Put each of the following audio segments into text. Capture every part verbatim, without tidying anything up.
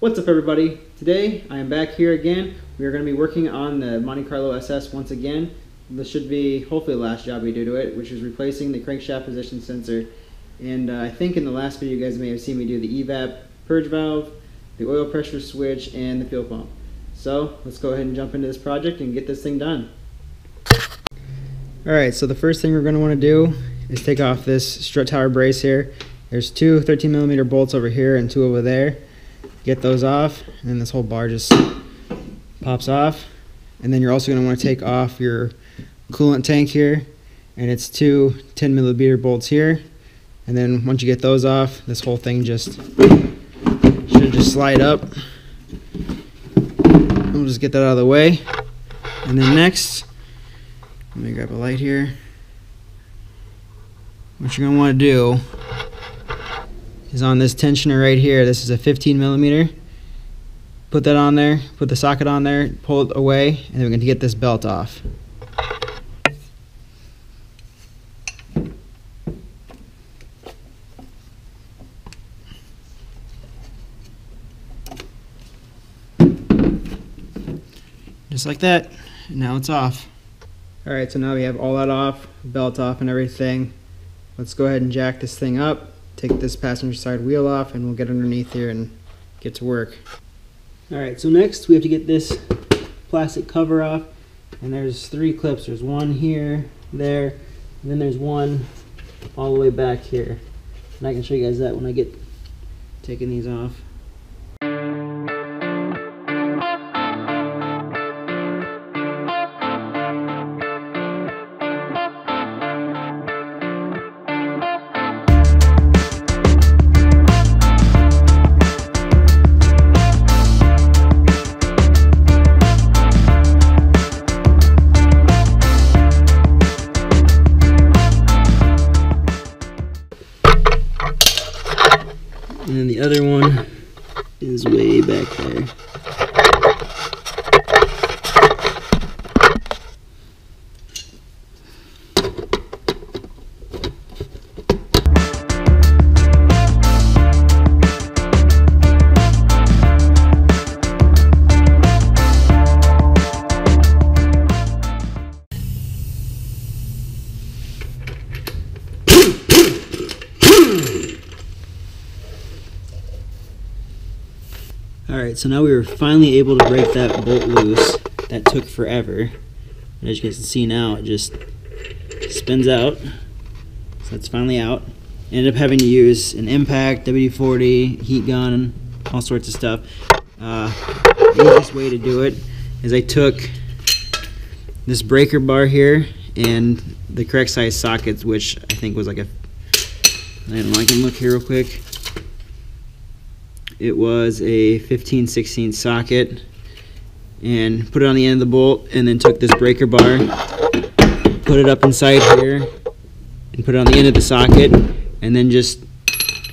What's up, everybody? Today I am back here again. We are going to be working on the Monte Carlo S S once again. This should be hopefully the last job we do to it, which is replacing the crankshaft position sensor. And uh, I think in the last video you guys may have seen me do the E VAP purge valve, the oil pressure switch, and the fuel pump. So let's go ahead and jump into this project and get this thing done. Alright, so the first thing we're going to want to do is take off this strut tower brace here. There's two thirteen millimeter bolts over here and two over there. Get those off, and then this whole bar just pops off. And then you're also going to want to take off your coolant tank here, and it's two ten millimeter bolts here. And then once you get those off, this whole thing just should just slide up. We'll just get that out of the way. And then next, let me grab a light here. What you're going to want to do is on this tensioner right here, this is a fifteen millimeter. Put that on there, put the socket on there, pull it away, and then we're going to get this belt off. Just like that, and now it's off. Alright, so now we have all that off, belt off and everything. Let's go ahead and jack this thing up. Take this passenger side wheel off, and we'll get underneath here and get to work. Alright, so next we have to get this plastic cover off, and there's three clips. There's one here, there, and then there's one all the way back here. And I can show you guys that when I get taking these off. And then the other one is way back there. Alright, so now we were finally able to break that bolt loose. That took forever. And as you guys can see now, it just spins out. So it's finally out. Ended up having to use an impact, W D forty, heat gun, all sorts of stuff. Uh, the easiest way to do it is I took this breaker bar here and the correct size sockets, which I think was like a... I don't know, I can look here real quick. It was a fifteen sixteenth socket, and put it on the end of the bolt, and then took this breaker bar, put it up inside here, and put it on the end of the socket, and then just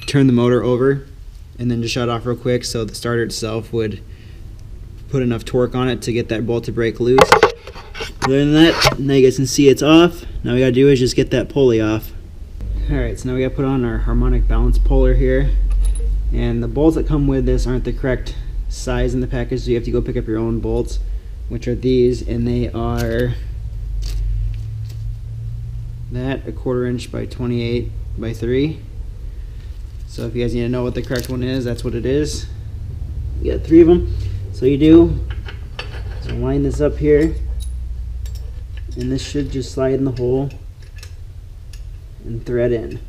turn the motor over, and then just shut off real quick so the starter itself would put enough torque on it to get that bolt to break loose. Other than that, now you guys can see it's off. Now we gotta do is just get that pulley off. Alright, so now we gotta put on our harmonic balance puller here. And the bolts that come with this aren't the correct size in the package, so you have to go pick up your own bolts, which are these, and they are that, a quarter inch by twenty-eight by three. So if you guys need to know what the correct one is, that's what it is. You got three of them. So you do, so line this up here, and this should just slide in the hole and thread in.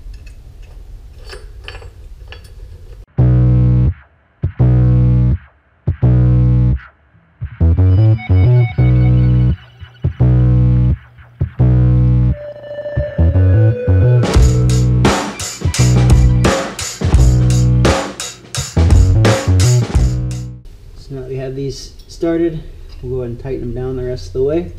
These started, we'll go ahead and tighten them down the rest of the way.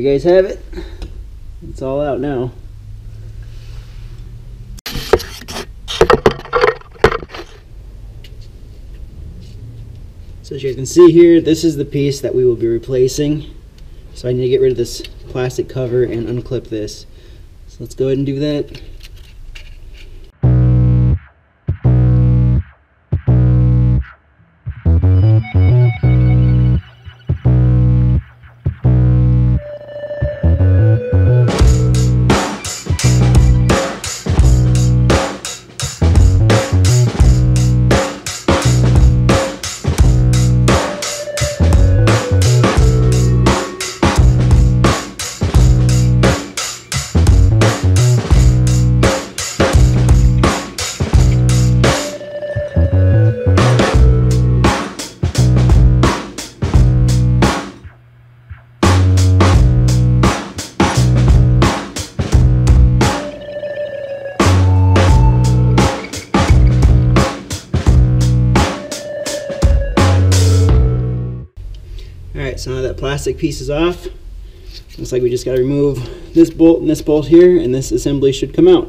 you guys have it. It's all out now. So as you can see here, this is the piece that we will be replacing. So I need to get rid of this plastic cover and unclip this. So let's go ahead and do that. So now that plastic piece is off, looks like we just got to remove this bolt and this bolt here, and this assembly should come out.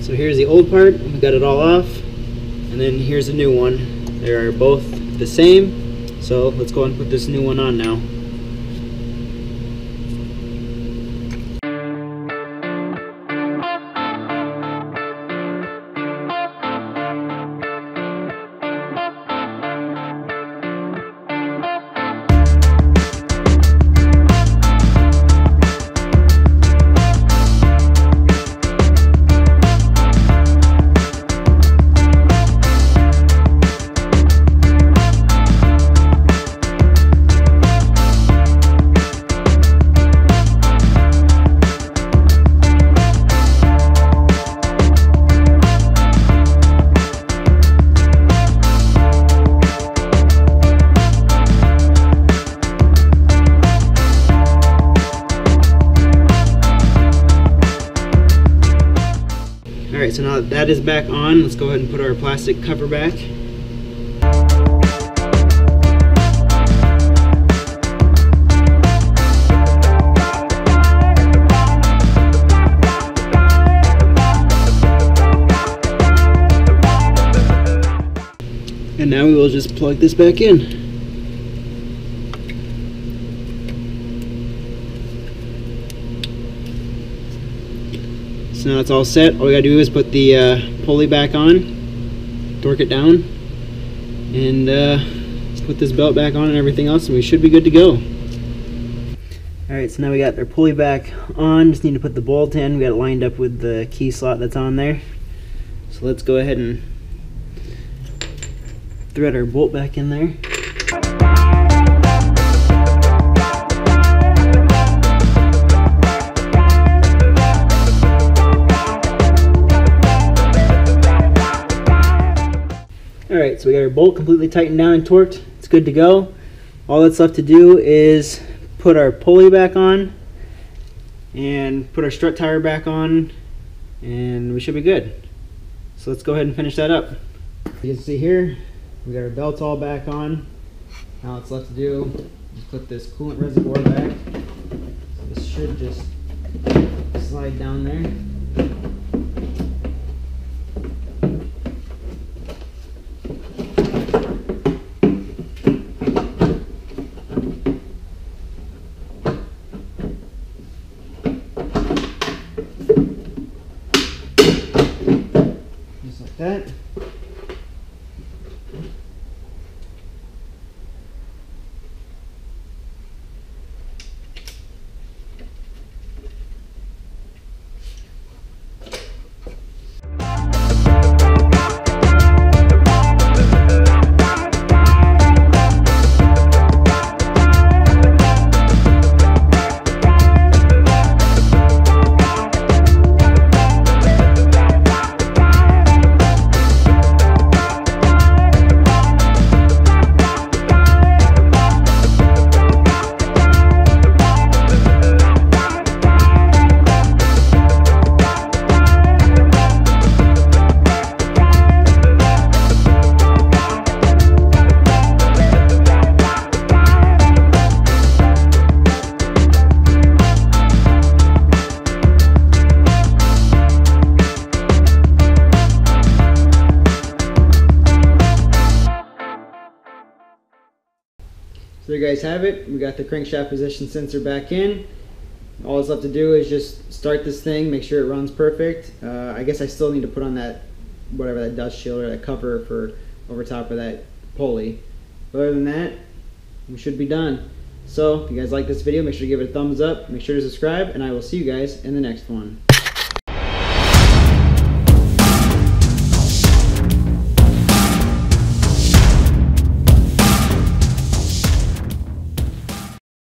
So here's the old part, we got it all off, and then here's the new one. They are both the same, so let's go ahead and put this new one on now. So now that that is back on, let's go ahead and put our plastic cover back. And now we will just plug this back in. So now it's all set. All we gotta do is put the uh, pulley back on, torque it down, and uh, let's put this belt back on and everything else, and we should be good to go. Alright, so now we got our pulley back on. Just need to put the bolt in. We got it lined up with the key slot that's on there. So let's go ahead and thread our bolt back in there. Alright, so we got our bolt completely tightened down and torqued. It's good to go. All that's left to do is put our pulley back on and put our strut tire back on, and we should be good. So let's go ahead and finish that up. You can see here, we got our belts all back on. Now what's left to do is clip this coolant reservoir back. So this should just slide down there. That you guys have it. We got the crankshaft position sensor back in. All that's left to do is just start this thing, make sure it runs perfect. Uh, I guess I still need to put on that, whatever that dust shield or that cover for over top of that pulley. But other than that, we should be done. So if you guys like this video, make sure to give it a thumbs up, make sure to subscribe, and I will see you guys in the next one.